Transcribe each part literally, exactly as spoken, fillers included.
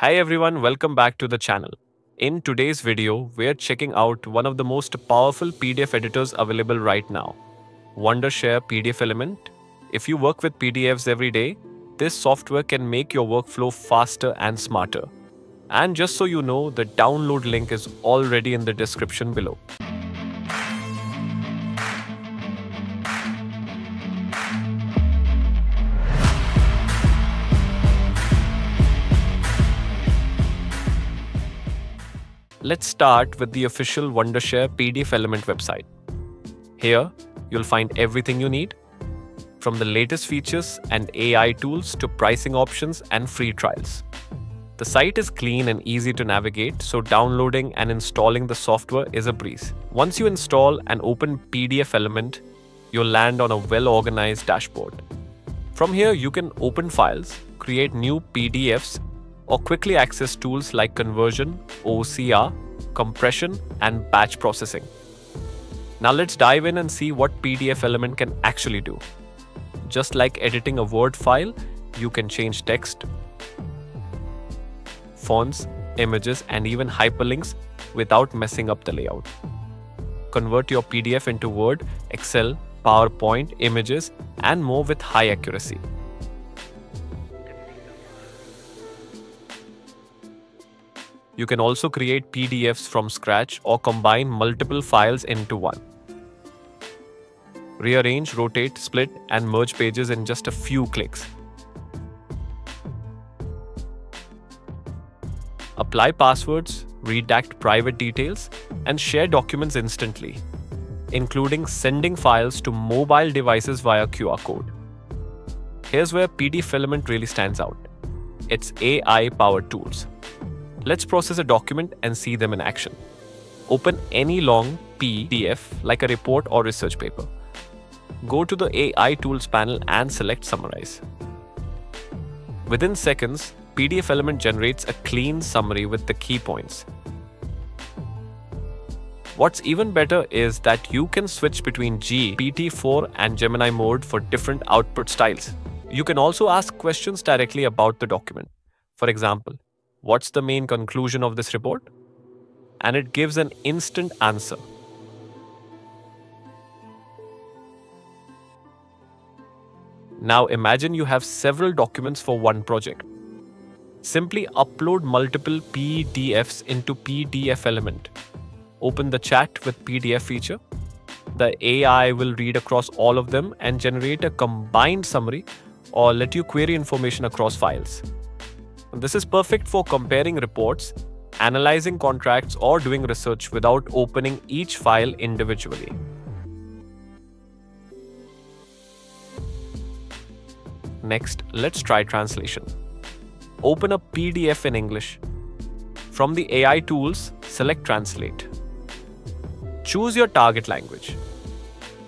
Hi everyone, welcome back to the channel. In today's video, we're checking out one of the most powerful P D F editors available right now, Wondershare PDFelement. If you work with P D Fs every day, this software can make your workflow faster and smarter. And just so you know, the download link is already in the description below. Let's start with the official Wondershare PDFelement website. Here, you'll find everything you need, from the latest features and A I tools to pricing options and free trials. The site is clean and easy to navigate, so downloading and installing the software is a breeze. Once you install and open PDFelement, you'll land on a well-organized dashboard. From here, you can open files, create new P D Fs, or quickly access tools like conversion, O C R, compression, and batch processing. Now let's dive in and see what PDFelement can actually do. Just like editing a Word file, you can change text, fonts, images, and even hyperlinks without messing up the layout. Convert your P D F into Word, Excel, PowerPoint, images, and more with high accuracy. You can also create P D Fs from scratch or combine multiple files into one. Rearrange, rotate, split, and merge pages in just a few clicks. Apply passwords, redact private details, and share documents instantly, including sending files to mobile devices via Q R code. Here's where PDFelement really stands out. It's A I-powered tools. Let's process a document and see them in action. Open any long P D F like a report or research paper. Go to the A I Tools panel and select Summarize. Within seconds, PDFelement generates a clean summary with the key points. What's even better is that you can switch between G P T four and Gemini mode for different output styles. You can also ask questions directly about the document. For example, what's the main conclusion of this report? And it gives an instant answer. Now imagine you have several documents for one project. Simply upload multiple P D Fs into PDFelement. Open the chat with P D F feature. The A I will read across all of them and generate a combined summary or let you query information across files. This is perfect for comparing reports, analyzing contracts, or doing research without opening each file individually. Next, let's try translation. Open a P D F in English. From the A I tools, select Translate. Choose your target language.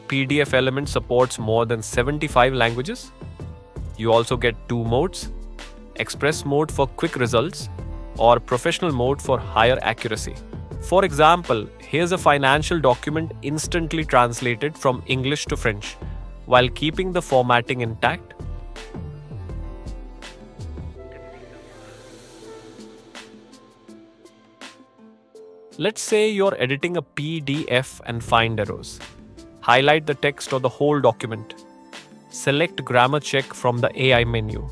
PDFelement supports more than seventy-five languages. You also get two modes: Express mode for quick results or professional mode for higher accuracy. For example, here's a financial document instantly translated from English to French while keeping the formatting intact. Let's say you're editing a P D F and find errors. Highlight the text or the whole document. Select grammar check from the A I menu.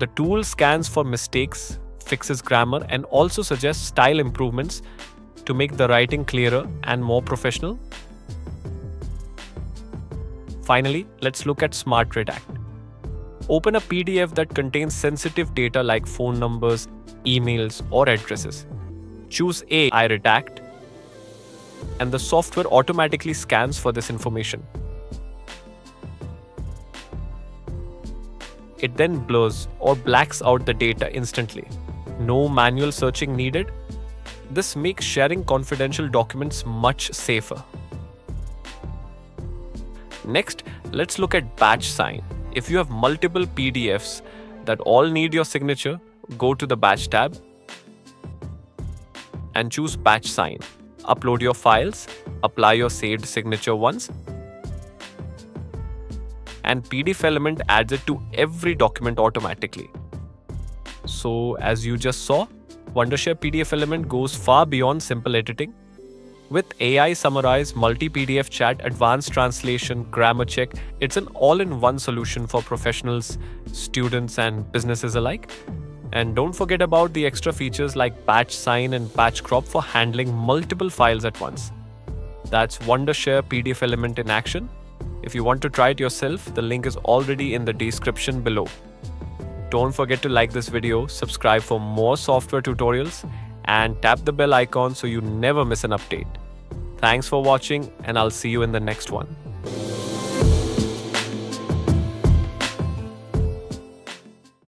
The tool scans for mistakes, fixes grammar, and also suggests style improvements to make the writing clearer and more professional. Finally, let's look at Smart Redact. Open a P D F that contains sensitive data like phone numbers, emails, or addresses. Choose A I Redact, and the software automatically scans for this information. It then blurs or blacks out the data instantly. No manual searching needed. This makes sharing confidential documents much safer. Next, let's look at batch sign. If you have multiple P D Fs that all need your signature, go to the batch tab and choose batch sign. Upload your files, apply your saved signature once, and PDFelement adds it to every document automatically. So as you just saw, Wondershare PDFelement goes far beyond simple editing. With A I summarize, multi-P D F chat, advanced translation, grammar check, it's an all-in-one solution for professionals, students and businesses alike. And don't forget about the extra features like batch sign and batch crop for handling multiple files at once. That's Wondershare PDFelement in action. If you want to try it yourself, the link is already in the description below. Don't forget to like this video, subscribe for more software tutorials, and tap the bell icon so you never miss an update. Thanks for watching, and I'll see you in the next one.